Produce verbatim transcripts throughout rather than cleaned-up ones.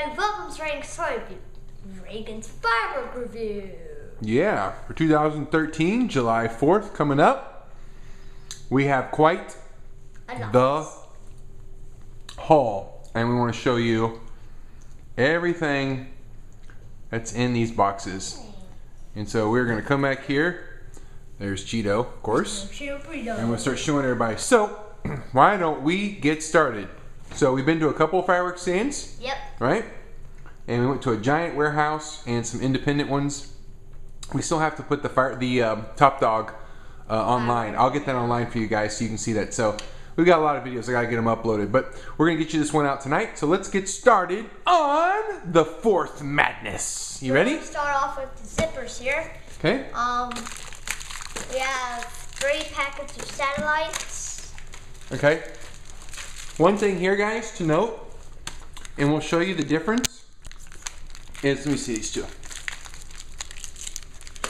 everybody, welcome to Reagan's Fireworks Reagan's Fireworks Review. Yeah, for two thousand thirteen, July fourth, coming up, we have quite the haul, and we want to show you everything that's in these boxes. And so we're going to come back here. There's Cheeto, of course, Cheeto Burrito. And we'll start showing everybody. So why don't we get started? So we've been to a couple of fireworks stands. Yep. Right? And we went to a giant warehouse and some independent ones. We still have to put the fire, the um, Top Dog uh, online. I'll get that online for you guys so you can see that. So we've got a lot of videos. I got to get them uploaded. But we're going to get you this one out tonight. So let's get started on the fourth madness. You ready? We're going to start off with the zippers here. Okay. Um, we have three packets of satellites. Okay. One thing here, guys, to note, and we'll show you the difference, is, let me see these two.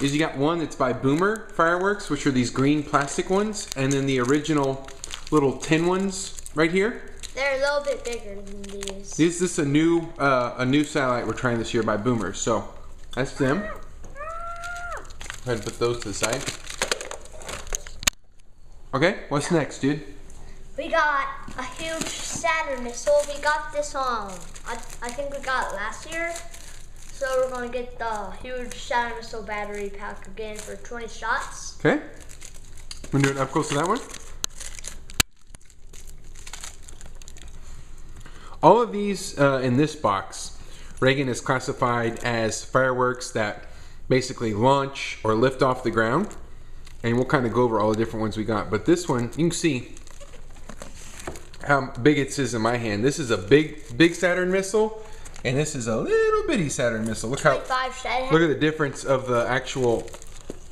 Is you got one that's by Boomer Fireworks, which are these green plastic ones, and then the original little tin ones right here. They're a little bit bigger than these. This, this is a new uh, a new satellite we're trying this year by Boomer, so that's them. Go ahead and put those to the side. Okay, what's next, dude? We got a huge Saturn missile. We got this um, I, I think we got it last year. So we're gonna get the huge Saturn missile battery pack again for twenty shots. Okay. We're gonna do it up close to that one. All of these uh, in this box, Reagan is classified as fireworks that basically launch or lift off the ground. And we'll kind of go over all the different ones we got. But this one, you can see how big it is in my hand. This is a big, big Saturn missile, and this is a little bitty Saturn missile. Look how, look at the difference of the actual,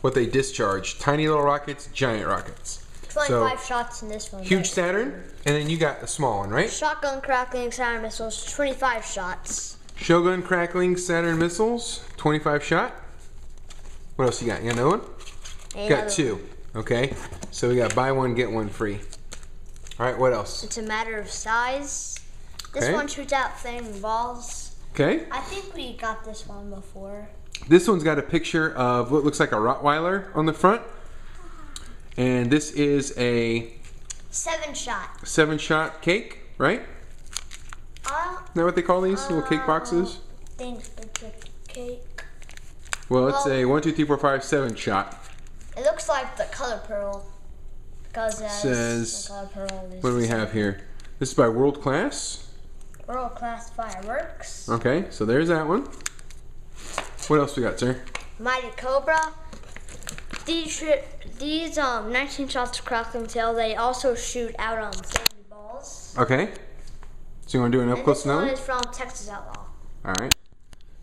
what they discharge. Tiny little rockets, giant rockets. twenty-five so, shots in this one. Huge right? Saturn, and then you got the small one, right? Shotgun crackling Saturn missiles, twenty-five shots. Shogun crackling Saturn missiles, twenty-five shot. What else you got? You got another one? Another got two. One. Okay, so we got buy one, get one free. All right, what else? It's a matter of size. This okay. one shoots out flaming balls. Okay. I think we got this one before. This one's got a picture of what looks like a Rottweiler on the front. And this is a... Seven shot. Seven shot cake, right? Uh, Isn't that what they call these? Uh, little cake boxes? Thanks for the cake. Well, it's well, a one, two, three, four, five, seven shot. It looks like the color pearl. Because it says, what do we have here? This is by World Class. World Class Fireworks. Okay, so there's that one. What else we got, sir? Mighty Cobra. These these um nineteen shots of crackling tail. They also shoot out on sandy balls. Okay. So you want to do an up and close now? This one is from Texas Outlaw. All right.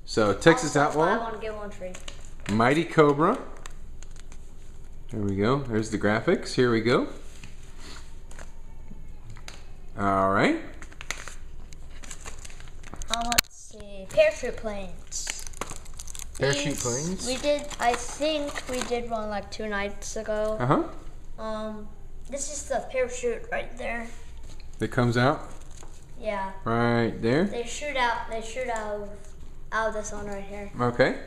So Texas also, Outlaw. I want to get one free. Mighty Cobra. There we go. There's the graphics. Here we go. All right. Uh, let's see. Parachute planes. Parachute These, planes. We did. I think we did one like two nights ago. Uh huh. Um, this is the parachute right there. That comes out. Yeah. Right there. They shoot out. They shoot out. Out of this one right here. Okay.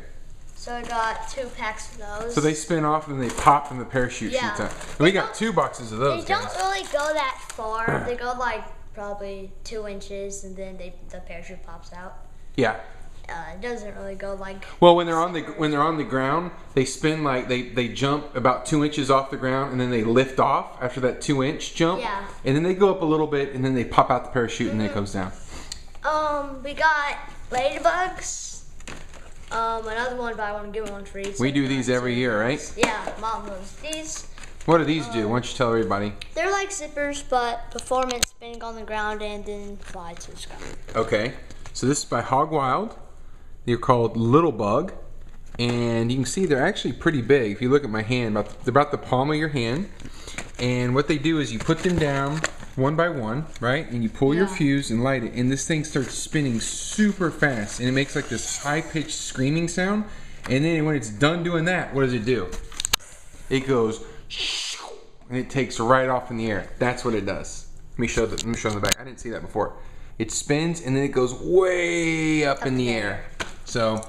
So I got two packs of those. So they spin off and they pop and the parachute yeah. shoots out. And we got two boxes of those. They guys. don't really go that far. They go like probably two inches and then they, the parachute pops out. Yeah. Uh, it doesn't really go like. Well, when they're on the when they're on the ground, they spin like they they jump about two inches off the ground and then they lift off after that two inch jump. Yeah. And then they go up a little bit and then they pop out the parachute mm-hmm. and it comes down. Um, we got ladybugs. Um, another one, but I want to give one for each. We do these every year, right? Yeah, Mom loves these. What do these um, do? Why don't you tell everybody? They're like zippers, but performance spinning on the ground and then fly to the sky. Okay, so this is by Hog Wild. They're called Little Bug, and you can see they're actually pretty big. If you look at my hand, about the, about the palm of your hand. And what they do is you put them down one by one, right? And you pull yeah. your fuse and light it, and this thing starts spinning super fast, and it makes like this high-pitched screaming sound. And then when it's done doing that, what does it do? It goes, and it takes right off in the air. That's what it does. Let me show the, let me show them the back. I didn't see that before. it spins, and then it goes way up, up in the air. So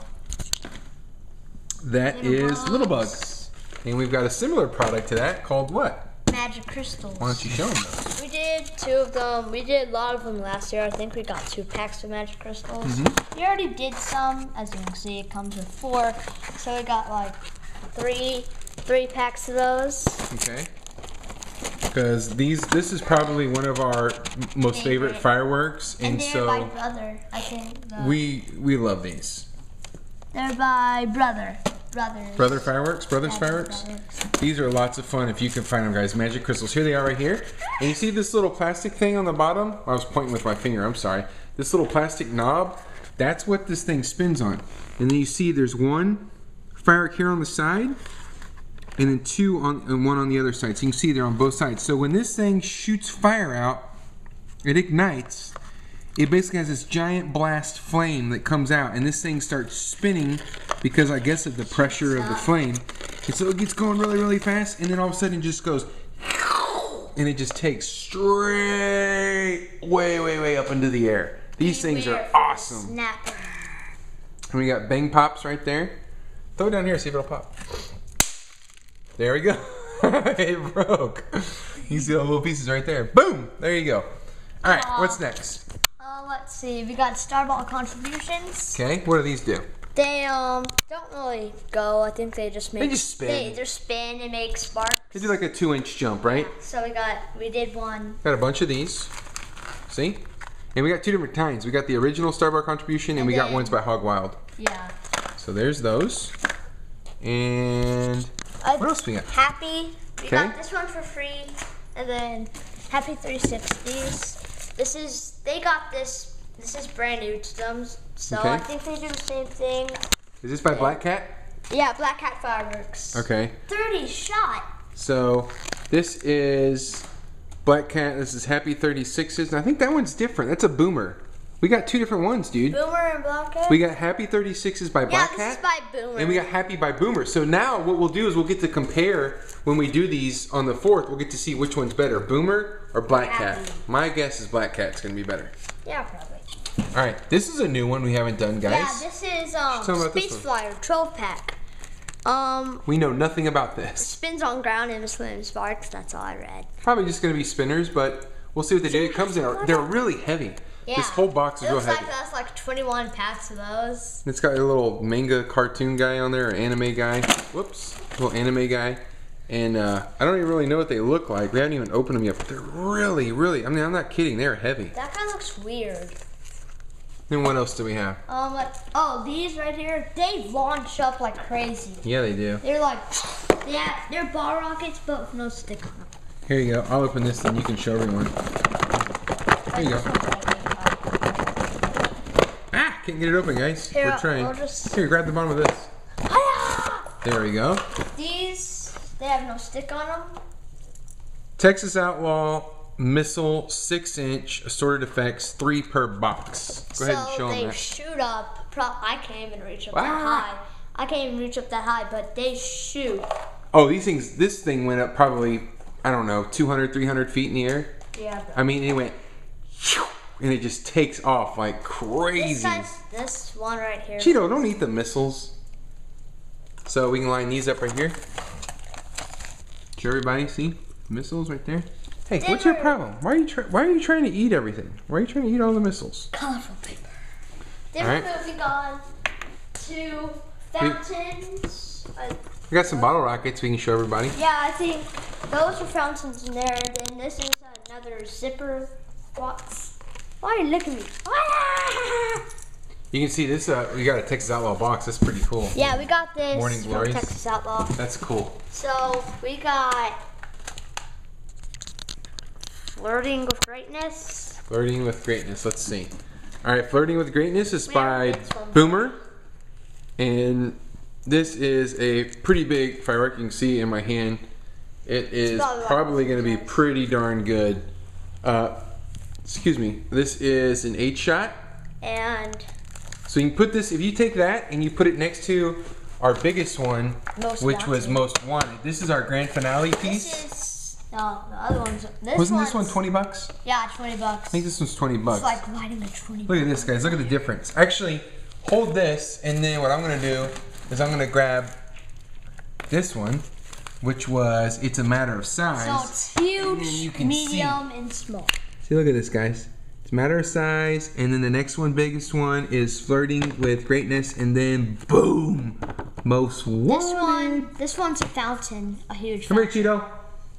that little is bugs. Little Bugs. And we've got a similar product to that called what? Magic crystals. Why don't you show them those? We did two of them. We did a lot of them last year. I think we got two packs of magic crystals. Mm-hmm. We already did some. As you can see, it comes with four. So we got like three, three packs of those. Okay. Because these, this is probably one of our most favorite, favorite fireworks, and, and they're so by Brother. I think the, we we love these. They're by Brother. Brothers. Brother Fireworks? Brothers Fireworks? Fireworks? These are lots of fun if you can find them, guys. Magic crystals. Here they are right here. And you see this little plastic thing on the bottom? I was pointing with my finger. I'm sorry. This little plastic knob. That's what this thing spins on. And then you see there's one firework here on the side. And then two on, and one on the other side. So you can see they're on both sides. So when this thing shoots fire out, it ignites. It basically has this giant blast flame that comes out, and this thing starts spinning because I guess of the pressure of the flame. And so it gets going really, really fast, and then all of a sudden it just goes, and it just takes straight way, way, way up into the air. These things are awesome. Snapper. And we got bang pops right there. Throw it down here, see if it'll pop. There we go. It broke. You see all the little pieces right there. Boom! There you go. All right, what's next? Let's see, we got Starball contributions. Okay, what do these do? They um don't really go. I think they just make. They just spin. They either spin and make sparks. They do like a two-inch jump, right? Yeah, so we got, we did one. Got a bunch of these. See, and we got two different kinds. We got the original Starball contribution, and, and we then, got ones by Hog Wild. Yeah. So there's those. And uh, what else we got? Happy. We okay. got this one for free, and then Happy three sixties. This is, they got this, this is brand new to them, so okay. I think they do the same thing. Is this by yeah. Black Cat? Yeah, Black Cat Fireworks. Okay. thirty shot. So, this is Black Cat, this is Happy thirty-sixes, and I think that one's different. That's a Boomer. We got two different ones, dude. Boomer and Black Cat? We got Happy thirty-sixes by Black Cat. Yeah, this is by Boomer. And we got Happy by Boomer. So now what we'll do is we'll get to compare when we do these on the fourth. We'll get to see which one's better, Boomer or Black Cat. My guess is Black Cat's going to be better. Yeah, probably. All right. This is a new one we haven't done, guys. Yeah, this is um, Space this Flyer twelve pack. Um, we know nothing about this. Spins on ground and swims sparks. That's all I read. Probably just going to be spinners, but we'll see what they do. It comes in. They're really heavy. Yeah. This whole box is real heavy. It looks like that's like twenty-one packs of those. It's got a little manga cartoon guy on there, or anime guy. Whoops. Little anime guy. And uh, I don't even really know what they look like. We haven't even opened them yet. But they're really, really, I mean, I'm not kidding. They're heavy. That guy looks weird. Then what else do we have? Um, like, oh, these right here, they launch up like crazy. Yeah, they do. They're like, yeah, they're ball rockets, but with no stick on them. Here you go. I'll open this and you can show everyone. There you go. Can't get it open, guys. Here, we're trying. Just... Here, grab the bottom of this. Hi-ya! There we go. These, they have no stick on them. Texas Outlaw missile, six inch assorted effects, three per box. Go so ahead and show them. So they shoot up. Pro I can't even reach up wow. that high. I can't even reach up that high, but they shoot. Oh, these things. This thing went up probably, I don't know, two hundred, three hundred feet in the air. Yeah. But... I mean, it went. And it just takes off like crazy. This, this one right here. Cheeto, don't eat the missiles. So we can line these up right here. Sure, everybody see missiles right there. Hey, Dinner. What's your problem? Why are you Why are you trying to eat everything? Why are you trying to eat all the missiles? Colorful paper. Then we're right. moving on to fountains. We, we got some bottle rockets. We can show everybody. Yeah, I think those are fountains in there. Then this is another zipper. Box. Why are you looking at me? Ah! You can see this, uh, we got a Texas Outlaw box. That's pretty cool. Yeah, we got this Morning Glories. From Texas Outlaw. That's cool. So, we got Flirting with Greatness. Flirting with Greatness. Let's see. All right, Flirting with Greatness is we by Boomer. And this is a pretty big firework. You can see in my hand. It is probably, probably going to be pretty darn good. Uh... Excuse me, this is an eight shot. And? So you can put this, if you take that and you put it next to our biggest one, most which wanted. was Most Wanted. This is our grand finale piece. This is No, the other one's... This Wasn't one's, this one twenty bucks? Yeah, twenty bucks. I think this one's twenty bucks. It's like lighting a twenty. Look at this, guys. Look at the difference. Actually, hold this, and then what I'm going to do is I'm going to grab this one, which was, it's a matter of size. So it's huge, and you can medium, see. and small. See, look at this, guys. It's a matter of size, and then the next one, biggest one, is flirting with greatness, and then boom, most wanted. This one, this one's a fountain, a huge fountain. Come here, Cheeto.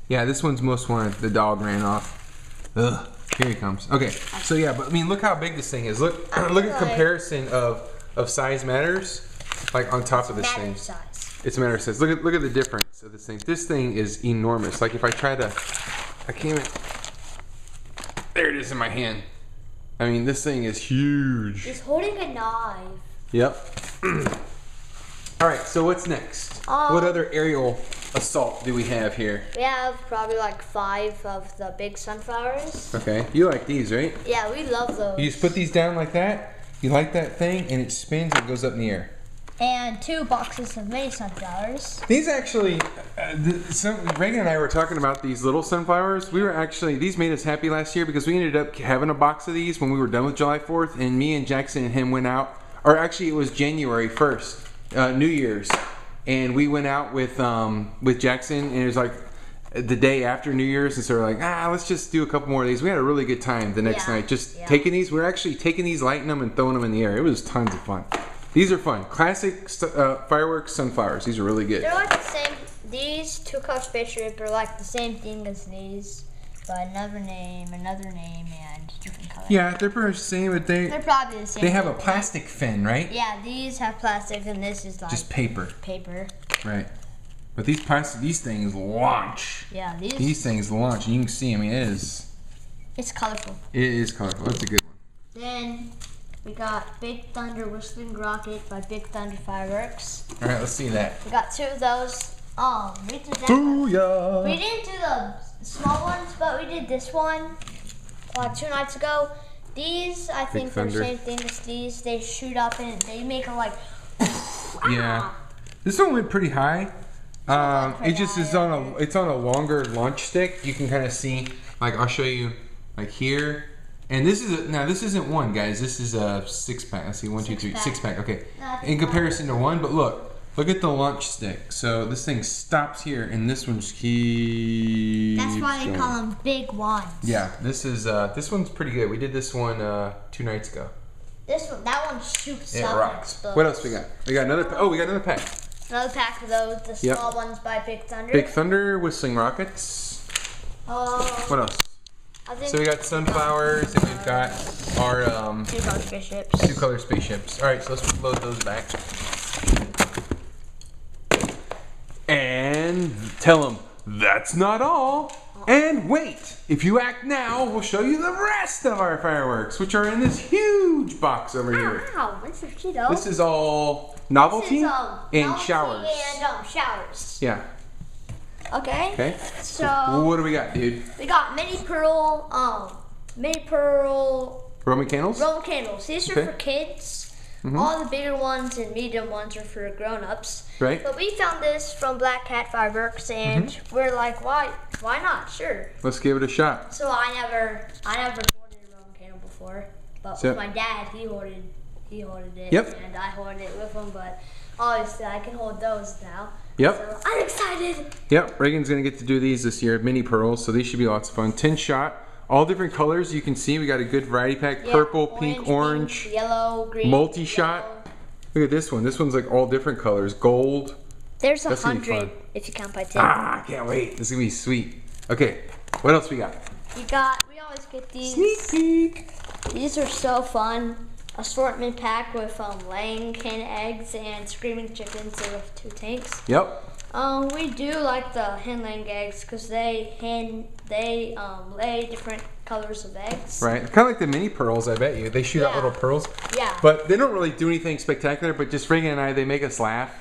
Yeah, this one's most wanted. The dog ran off. Ugh, here he comes. Okay, so yeah, but I mean, look how big this thing is. Look, look at comparison of of size matters, like on top of this thing. It's a matter of size. It's a matter of size. Look at look at the difference of this thing. This thing is enormous. Like if I try to, I can't even. There it is in my hand. I mean, this thing is huge. He's holding a knife. Yep. All right, so what's next? Um, what other aerial assault do we have here? We have probably like five of the big sunflowers. Okay, you like these, right? Yeah, we love those. You just put these down like that, you like that thing, and it spins and goes up in the air. And two boxes of mini sunflowers. These actually, uh, the, some, Reagan and I were talking about these little sunflowers. We were actually, these made us happy last year because we ended up having a box of these when we were done with July fourth, and me and Jackson and him went out, or actually it was January first, uh, New Year's. And we went out with um, with Jackson, and it was like the day after New Year's, and so we're like, ah, let's just do a couple more of these. We had a really good time the next yeah. night, just yeah. taking these. We were actually taking these, lighting them, and throwing them in the air. It was tons of fun. These are fun. Classic uh, fireworks, sunflowers. These are really good. They're like the same. These two color spaceships are like the same thing as these, but another name, another name, and different color. Yeah, they're pretty same, but they they're probably the same. They have a plastic fin, right? Yeah, these have plastic, and this is like just paper. Paper. Right. But these plastic, these things launch. Yeah, these. These things launch, and you can see. I mean, it is. It's colorful. It is colorful. That's a good one. Then we got Big Thunder Whistling Rocket by Big Thunder Fireworks. All right, let's see that. We got two of those. Oh, we did that. Booyah! We didn't do those small ones, but we did this one uh, two nights ago. These, I think, are the same thing as these. They shoot up and they make a like. Yeah, this one went pretty high. Um, it just is on a. It's on a longer launch stick. You can kind of see. Like I'll show you. Like here, and this is a, now. This isn't one, guys. This is a six pack. Let's see, one, two, three, six pack. Okay. In comparison to one, but look. Look at the launch stick. So this thing stops here, and this one's huge. That's why they call them big ones. Yeah, this is uh, this one's pretty good. We did this one uh, two nights ago. This one, that one shoots up. It rocks. What else we got? We got another. Oh, we got another pack. Another pack of those, the small yep. ones by Big Thunder. Big Thunder Whistling Rockets. Uh, what else? I think so we got sunflowers, and we've got our um, two color spaceships. Two color spaceships. All right, so let's load those back. And tell them, that's not all. And wait, if you act now, we'll show you the rest of our fireworks, which are in this huge box over here. Wow, this is Cheeto. This is all novelty is, um, and novelty showers. And um, showers. Yeah. Okay. Okay. So, well, what do we got, dude? We got mini pearl, um, mini pearl. Roman candles? Roman candles. These okay. are for kids. Mm-hmm. All the bigger ones and medium ones are for grown-ups. Right. But we found this from Black Cat Fireworks, and mm-hmm. we're like, why? Why not? Sure. Let's give it a shot. So I never, I never hoarded a Roman candle before, but so, with my dad, he hoarded, he hoarded it, yep. and I hoarded it with him. But obviously, I can hold those now. Yep. So I'm excited. Yep. Reagan's gonna get to do these this year, mini pearls. So these should be lots of fun. Ten shot. All different colors. You can see we got a good variety pack. Yeah, purple, orange, pink, orange, pink, yellow, green, multi-shot. Look at this one. This one's like all different colors. Gold. There's a hundred if you count by ten. Ah, I can't wait. This is gonna be sweet. Okay, what else we got? We got. We always get these. Sneak peek. These are so fun. Assortment pack with um, laying hen eggs and screaming chickens with two tanks. Yep. Um, we do like the hen laying eggs because they hen they um, lay different colors of eggs. Right, kind of like the mini pearls. I bet you they shoot yeah. out little pearls. Yeah. But they don't really do anything spectacular. But just Reagan and I, they make us laugh,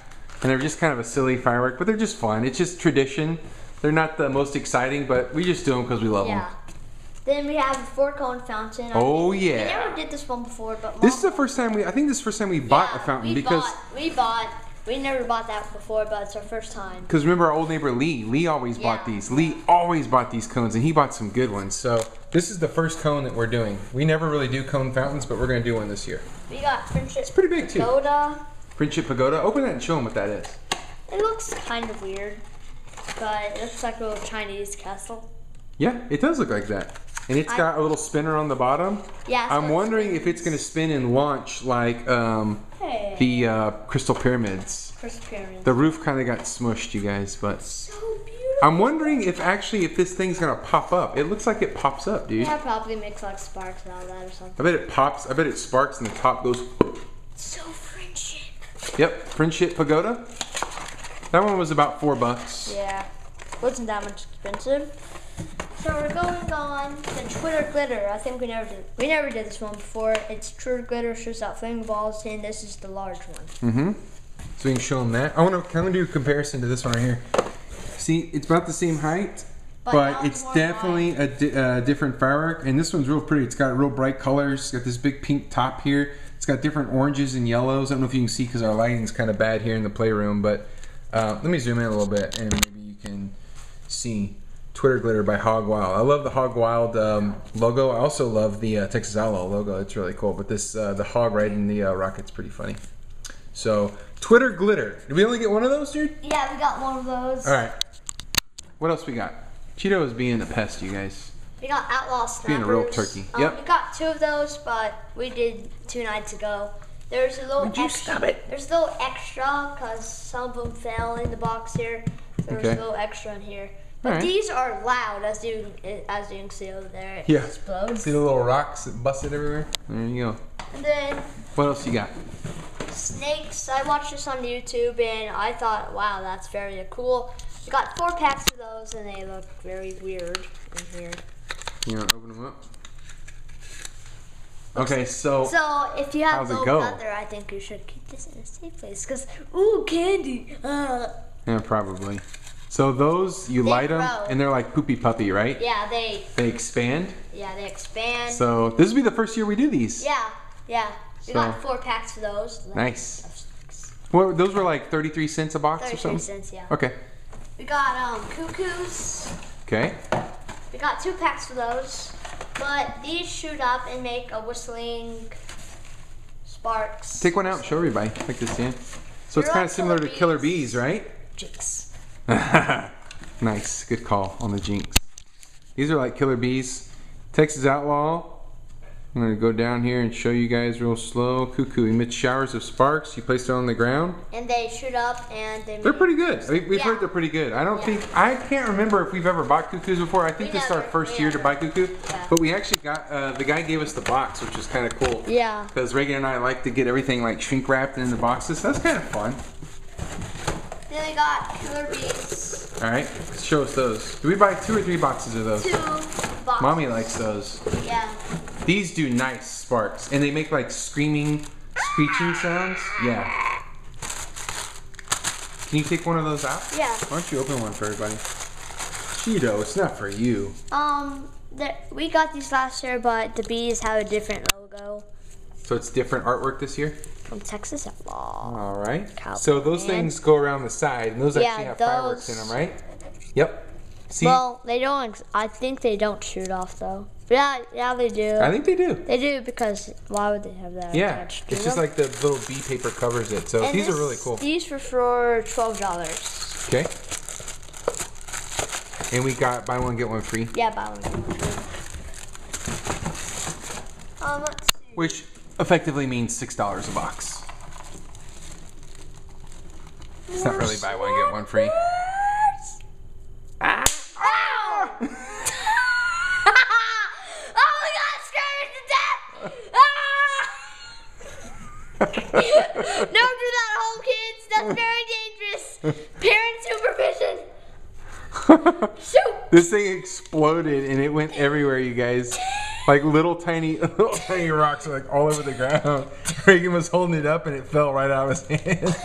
and they're just kind of a silly firework. But they're just fun. It's just tradition. They're not the most exciting, but we just do them because we love yeah. them. Then we have a four cone fountain. Oh yeah. We never did this one before, but Mom, this is the first time we. I think this is the first time we bought yeah, a fountain we because bought, we bought. We never bought that before, but it's our first time. Because remember our old neighbor Lee. Lee always yeah. bought these. Lee always bought these cones, and he bought some good ones. So this is the first cone that we're doing. We never really do cone fountains, but we're going to do one this year. We got Friendship it's pretty big Pagoda. Too. Friendship Pagoda. Open it and show them what that is. It looks kind of weird, but it looks like a little Chinese castle. Yeah, it does look like that. And it's got a little spinner on the bottom. Yeah. I'm wondering if it's going to spin and launch like um, hey. the uh, Crystal Pyramids. Crystal Pyramids. The roof kind of got smushed, you guys, but. So beautiful. I'm wondering if actually if this thing's going to pop up. It looks like it pops up, dude. Yeah, it probably makes like sparks and all that or something. I bet it pops. I bet it sparks and the top goes. So Friendship. Yep, Friendship Pagoda. That one was about four bucks. Yeah, wasn't that much expensive. So we're going on the Twitter Glitter. I think we never did, we never did this one before. It's Twitter Glitter, shoots out flaming balls, and this is the large one. Mm-hmm. So we can show them that. I want to kind of do a comparison to this one right here. See, it's about the same height, but, but it's definitely a, di a different firework. And this one's real pretty. It's got real bright colors. It's got this big pink top here. It's got different oranges and yellows. I don't know if you can see because our lighting's kind of bad here in the playroom. But uh, let me zoom in a little bit, and maybe you can see. Twitter Glitter by Hog Wild. I love the Hog Wild um, logo. I also love the uh, Texas Outlaw logo. It's really cool. But this, uh, the hog riding the uh, rocket's pretty funny. So, Twitter Glitter. Did we only get one of those, dude? Yeah, we got one of those. All right. What else we got? Cheeto is being a pest, you guys. We got Outlaw Snappers. Being a real turkey. Um, yep. We got two of those, but we did two nights ago. There's a little. Would you extra, stop it? There's a little extra because some of them fell in the box here. So there's okay. a little extra in here. But right. these are loud, as you as you can see over there. It yeah. explodes. See the little rocks that busted everywhere? There you go. And then. What else you got? Snakes. I watched this on YouTube and I thought, wow, that's very cool. We got four packs of those and they look very weird in here. You want to open them up? Okay, so. So if you have low leather, I think you should keep this in a safe place because, ooh, candy. Uh. Yeah, probably. So those, you they light them, grow. and they're like poopy puppy, right? Yeah, they... They expand? Yeah, they expand. So this will be the first year we do these. Yeah, yeah. We so. got four packs of those. Nice. Well, those were like thirty-three cents a box or something? thirty-three cents, yeah. Okay. We got um, cuckoos. Okay. We got two packs of those. But these shoot up and make a whistling sparks. Take one out and show everybody. Like this, yeah. So You're it's kind of similar bees. to Killer Bees, right? Jinx. Nice, good call on the Jinx. These are like Killer Bees. Texas Outlaw. I'm gonna go down here and show you guys real slow. Cuckoo emits showers of sparks. You place it on the ground, and they shoot up, and they. They're pretty good. We, we've yeah. heard they're pretty good. I don't yeah. think I can't remember if we've ever bought cuckoos before. I think we this never, is our first year never. to buy cuckoo, yeah. but we actually got uh, the guy gave us the box, which is kind of cool. Yeah. Because Reagan and I like to get everything like shrink wrapped in the boxes. That's kind of fun. Then we got Killer Bees. Alright, show us those. Do we buy two or three boxes of those? Two boxes. Mommy likes those. Yeah. These do nice sparks. And they make like screaming, screeching sounds. Yeah. Can you take one of those out? Yeah. Why don't you open one for everybody? Cheeto, it's not for you. Um, the, we got these last year, but the bees have a different logo. So it's different artwork this year? From Texas Outlaw. All right. Cowboy so those man. things go around the side, and those yeah, actually have those... fireworks in them, right? Yep. See? Well, they don't. I think they don't shoot off though. Yeah, yeah, they do. I think they do. They do because why would they have that? Yeah, it's them? just like the little B paper covers it. So and these this, are really cool. These were for twelve dollars. Okay. And we got buy one get one free. Yeah, buy one get one free. Um, let's see. Which. Effectively means six dollars a box. It's not really buy one get one free. Ah! Ow! Oh my God! Scared to death! Ah! Don't do that, home kids. That's very dangerous. Parent supervision. Shoot! This thing exploded and it went everywhere, you guys. Like little tiny, little tiny rocks are like all over the ground. Reagan was holding it up and it fell right out of his hand.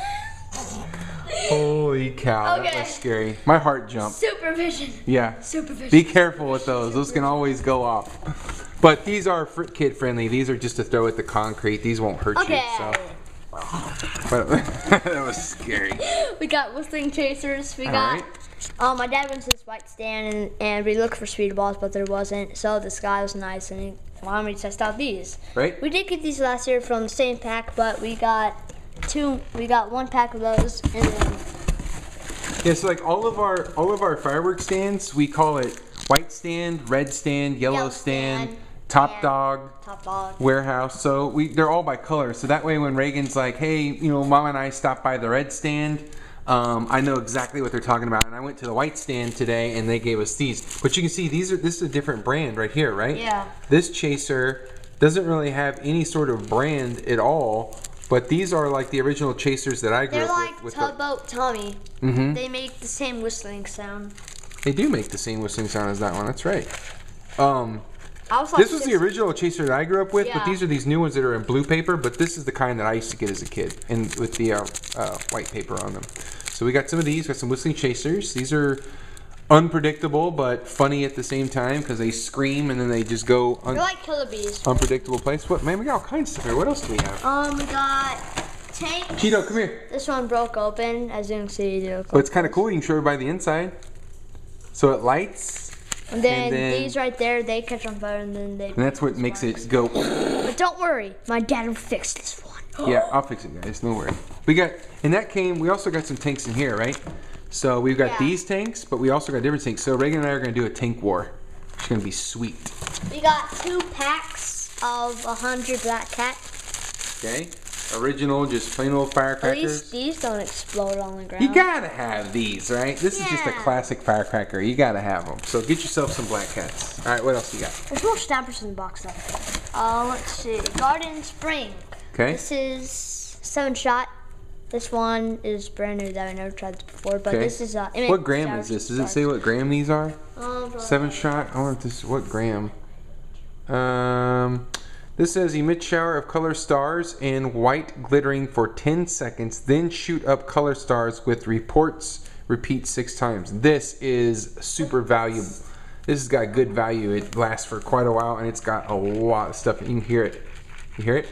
Holy cow, okay. That was scary. My heart jumped. Supervision. Yeah. Supervision. Be careful with those. Those can always go off. But these are kid friendly. These are just to throw at the concrete. These won't hurt okay. you. So. But that was scary. We got whistling chasers. We all got. Right. Um, my dad went to this white stand and, and we looked for speed balls, but there wasn't. So the sky was nice, and he wanted me to test out these. Right. We did get these last year from the same pack, but we got two. We got one pack of those, and then. Yeah, so like all of our all of our fireworks stands, we call it white stand, red stand, yellow, yellow stand, stand, top dog, top dog, warehouse. So we they're all by color. So that way, when Reagan's like, "Hey, you know, Mom and I stopped by the red stand," um, I know exactly what they're talking about. And I went to the white stand today, and they gave us these. But you can see these are this is a different brand right here, right? Yeah. This chaser doesn't really have any sort of brand at all. But these are like the original chasers that I grew They're up like with. They're like Tugboat Tommy. Mm-hmm. They make the same whistling sound. They do make the same whistling sound as that one. That's right. Um, I was like this was the original chaser that I grew up with, yeah. But these are these new ones that are in blue paper. But this is the kind that I used to get as a kid, and with the uh, uh, white paper on them. So we got some of these. Got some whistling chasers. These are unpredictable, but funny at the same time because they scream and then they just go. They're like killer bees. Unpredictable place. What man? We got all kinds of stuff here. What else do we have? Um, we got tanks. Cheeto, come here. This one broke open, as you can see. But well, it's kind of cool. You can show everybody the inside. So it lights. And then, and then these right there, they catch on fire, and then they. And that's what makes it go. But don't worry, my dad will fix this one. Yeah, I'll fix it, guys. No worry. We got, and that came. We also got some tanks in here, right? So we've got yeah. these tanks, but we also got different tanks. So Reagan and I are going to do a tank war. It's going to be sweet. We got two packs of one hundred Black Cat. Okay. Original, just plain old firecrackers. At least these don't explode on the ground. You got to have these, right? This yeah. is just a classic firecracker. You got to have them. So get yourself some Black Cats. All right, what else you got? There's more snappers in the box, though. Uh, let's see. Garden Spring. Okay. This is seven shot. This one is brand new that I never tried before, but okay. this is uh, it what gram is this? Does it say what gram these are? Um, Seven shot. I wonder if this what gram. Um, this says emit shower of color stars and white glittering for ten seconds, then shoot up color stars with reports. Repeat six times. This is super valuable. This has got good value. It lasts for quite a while, and it's got a lot of stuff. You can hear it. You hear it?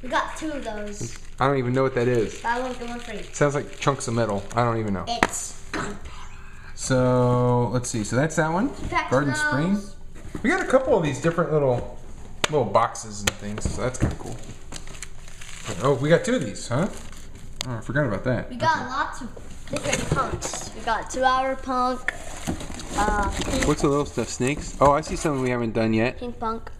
We got two of those. I don't even know what that is. That one's going free. Sounds like chunks of metal. I don't even know. It's gunpowder. So let's see. So that's that one. Garden Spring. We got a couple of these different little little boxes and things. So that's kind of cool. Oh, we got two of these, huh? Oh, I forgot about that. We got okay. lots of different punks. We got two-hour punk. Uh, What's the little stuff? Snakes? Oh, I see something we haven't done yet. Pink punk.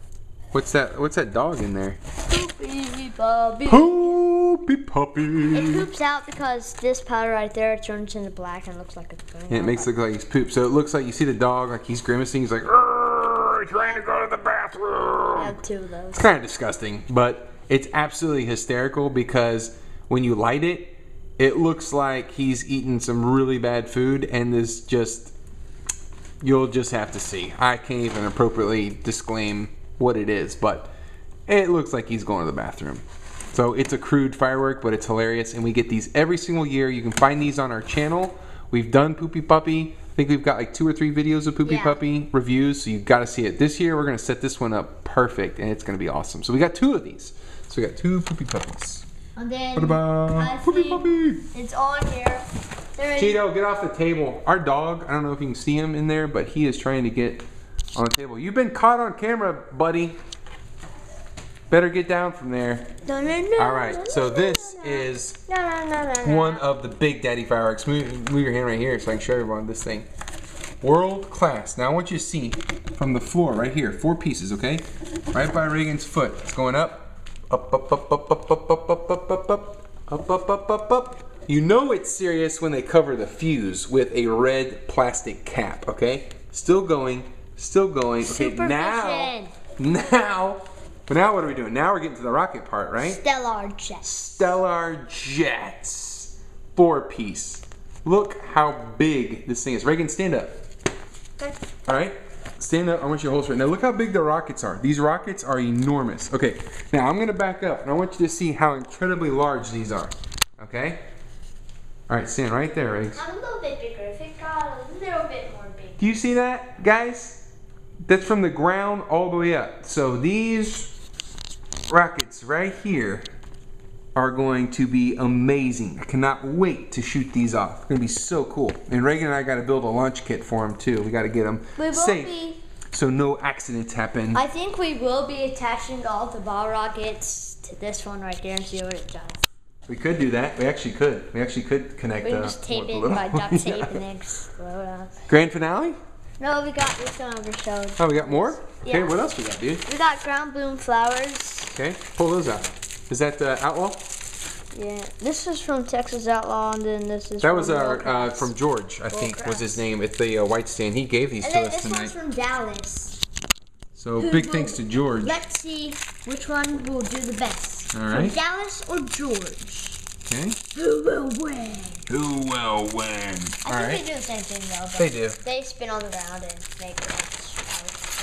What's that? What's that dog in there? Poopy puppy. Poopy puppy. It poops out because this powder right there turns into black and looks like a thing. And it makes it look like he's pooped. So it looks like you see the dog, like he's grimacing. He's like, trying to go to the bathroom. I have two of those. It's kind of disgusting, but it's absolutely hysterical because when you light it, it looks like he's eaten some really bad food and this just, you'll just have to see. I can't even appropriately disclaim what it is, but it looks like he's going to the bathroom. So it's a crude firework, but it's hilarious, and we get these every single year. You can find these on our channel. We've done Poopy Puppy. I think we've got like two or three videos of Poopy yeah. Puppy reviews, so you've got to see it. This year we're going to set this one up perfect, and it's going to be awesome. So we got two of these. So we got two Poopy Puppies. And then Poopy Puppy. It's on here. Cheeto, get off the table. Our dog, I don't know if you can see him in there, but he is trying to get on the table. You've been caught on camera, buddy. Better get down from there. No, no, no, all right, no, no, so this no, no. is no, no, no, no, no. one of the Big Daddy fireworks. Move, move your hand right here so I can show everyone this thing. World Class. Now I want you to see from the floor right here, four pieces, okay? Right by Reagan's foot. It's going up, up, up, up, up, up, up, up, up, up, up, up, up, up, up, up, up. You know it's serious when they cover the fuse with a red plastic cap, okay? Still going. Still going. Okay, now, now, but now what are we doing? Now we're getting to the rocket part, right? Stellar jets. Stellar jets. Four piece. Look how big this thing is. Reagan, stand up. Okay. All right, stand up. I want you to hold straight. Now look how big the rockets are. These rockets are enormous. Okay, now I'm gonna back up and I want you to see how incredibly large these are. Okay. All right, stand right there, Riggs. I'm a little bit bigger. If it got a little bit more big. Do you see that, guys? That's from the ground all the way up. So these rockets right here are going to be amazing. I cannot wait to shoot these off. It's going to be so cool. And Reagan and I got to build a launch kit for them too. We got to get them we safe be, so no accidents happen. I think we will be attaching all the ball rockets to this one right there and see what it does. We could do that. We actually could. We actually could connect. We can just tape it by duct tape yeah. and then explode on. Grand finale? No, we got this one over showed. Oh, we got more? Yeah. Okay, what else we got, dude? We got ground bloom flowers. Okay, pull those out. Is that uh, Outlaw? Yeah, this is from Texas Outlaw, and then this is that from was our uh, from George, I World think Class. was his name at the uh, White Stand. He gave these and to then us this tonight. This one's from Dallas. So Who big will, thanks to George. Let's see which one will do the best. All right. From Dallas or George? Okay. Who will win? Who will win? I all think right. they do the same thing though. But they do. They spin all around and make it.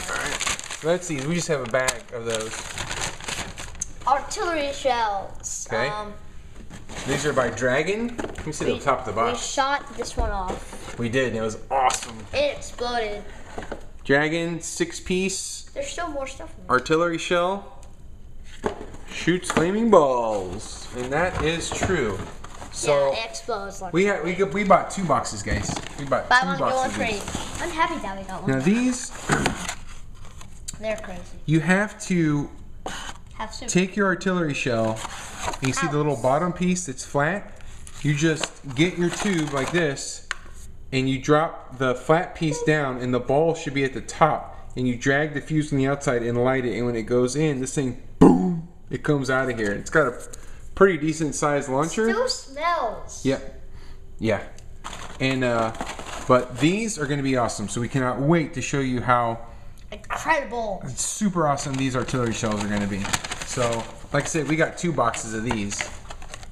All right. Let's see. We just have a bag of those. Artillery shells. Okay. Um, These are by Dragon. Let me see the top of the box. We shot this one off. We did, and it was awesome. It exploded. Dragon, six-piece. There's still more stuff in there. Artillery shell. Shoots flaming balls. And that is true. So yeah, it explodes. Like we, had, we, we bought two boxes, guys. We bought Buy two one, boxes. Go on free. I'm happy that we got one. Now these... They're crazy. You have to have take your artillery shell... You can see the little bottom piece that's flat. You just get your tube like this and you drop the flat piece down and the ball should be at the top and you drag the fuse on the outside and light it, and when it goes in, this thing, boom, it comes out of here. It's got a pretty decent sized launcher. It still smells. Yep. Yeah. yeah. And uh, but these are going to be awesome, so we cannot wait to show you how incredible, super awesome these artillery shells are going to be. So like I said, we got two boxes of these,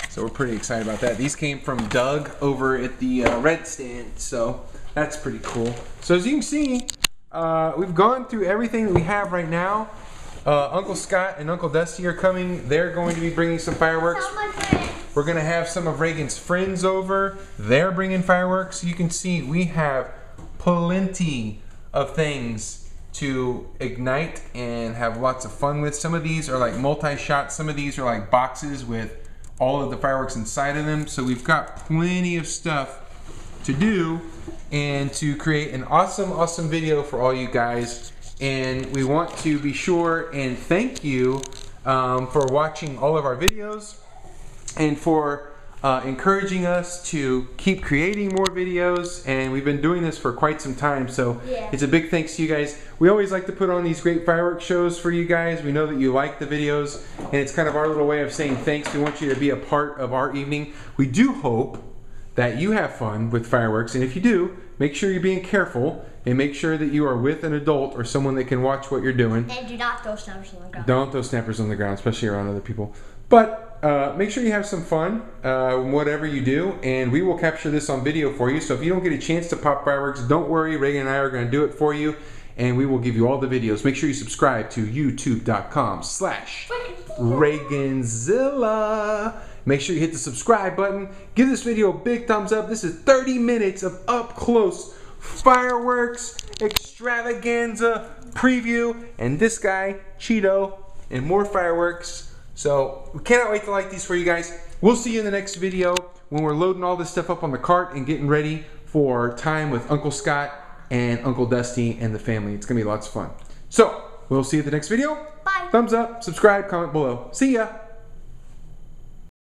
so we're pretty excited about that. These came from Doug over at the uh, Red Stand, so that's pretty cool. So as you can see, uh, we've gone through everything that we have right now. Uh, Uncle Scott and Uncle Dusty are coming. They're going to be bringing some fireworks. We're going to have some of Reagan's friends over. They're bringing fireworks. You can see we have plenty of things to ignite and have lots of fun with. Some of these are like multi-shots, some of these are like boxes with all of the fireworks inside of them. So we've got plenty of stuff to do and to create an awesome, awesome video for all you guys. And we want to be sure and thank you um, for watching all of our videos and for uh, encouraging us to keep creating more videos. And we've been doing this for quite some time, so yeah. It's a big thanks to you guys. We always like to put on these great fireworks shows for you guys. We know that you like the videos, and it's kind of our little way of saying thanks. We want you to be a part of our evening. We do hope that you have fun with fireworks, and if you do, make sure you're being careful and make sure that you are with an adult or someone that can watch what you're doing. And do not throw snappers on the ground. Don't throw snappers on the ground, especially around other people. But uh, make sure you have some fun, uh, whatever you do, and we will capture this on video for you. So if you don't get a chance to pop fireworks, don't worry. Reagan and I are going to do it for you, and we will give you all the videos. Make sure you subscribe to youtube.com slash Reaganzilla. Make sure you hit the subscribe button. Give this video a big thumbs up. This is thirty minutes of up-close fireworks extravaganza preview. And this guy, Cheeto, and more fireworks. So we cannot wait to like these for you guys. We'll see you in the next video when we're loading all this stuff up on the cart and getting ready for time with Uncle Scott and Uncle Dusty and the family. It's gonna be lots of fun. So, we'll see you at the next video. Bye. Thumbs up, subscribe, comment below. See ya.